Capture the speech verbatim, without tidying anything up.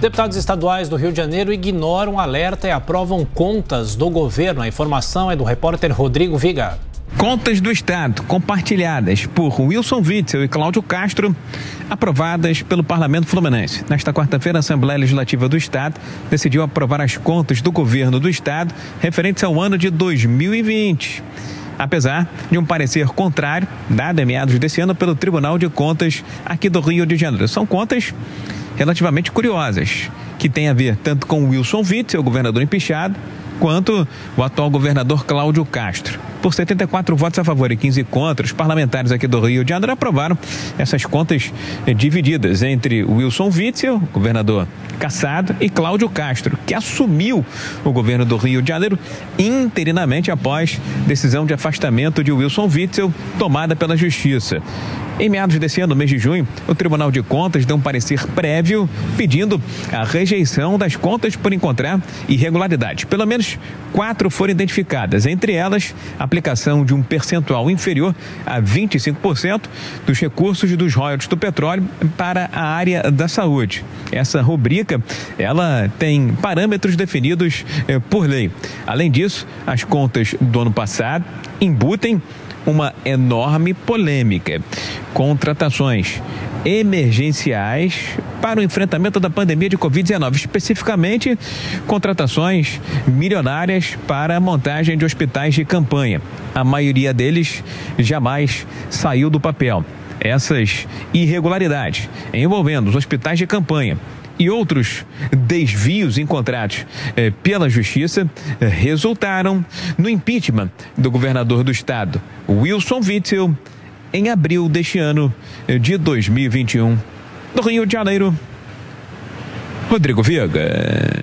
Deputados estaduais do Rio de Janeiro ignoram alerta e aprovam contas do governo. A informação é do repórter Rodrigo Viga. Contas do Estado, compartilhadas por Wilson Witzel e Cláudio Castro, aprovadas pelo Parlamento Fluminense. Nesta quarta-feira, a Assembleia Legislativa do Estado decidiu aprovar as contas do governo do Estado referentes ao ano de dois mil e vinte. Apesar de um parecer contrário, dado em meados desse ano pelo Tribunal de Contas aqui do Rio de Janeiro. São contas relativamente curiosas, que têm a ver tanto com Wilson Witzel, governador empichado, quanto o atual governador Cláudio Castro. Por setenta e quatro votos a favor e quinze contra, os parlamentares aqui do Rio de Janeiro aprovaram essas contas divididas entre Wilson Witzel, governador cassado, e Cláudio Castro, que assumiu o governo do Rio de Janeiro interinamente após decisão de afastamento de Wilson Witzel tomada pela Justiça. Em meados desse ano, mês de junho, o Tribunal de Contas deu um parecer prévio pedindo a rejeição das contas por encontrar irregularidades. Pelo menos quatro foram identificadas, entre elas a aplicação de um percentual inferior a vinte e cinco por cento dos recursos dos royalties do petróleo para a área da saúde. Essa rubrica, ela tem parâmetros definidos eh, por lei. Além disso, as contas do ano passado embutem uma enorme polêmica. Contratações emergenciais para o enfrentamento da pandemia de Covid dezenove, especificamente contratações milionárias para a montagem de hospitais de campanha. A maioria deles jamais saiu do papel. Essas irregularidades envolvendo os hospitais de campanha e outros desvios encontrados eh, pela Justiça eh, resultaram no impeachment do governador do estado, Wilson Witzel, em abril deste ano de dois mil e vinte e um. Do Rio de Janeiro, Rodrigo Viga.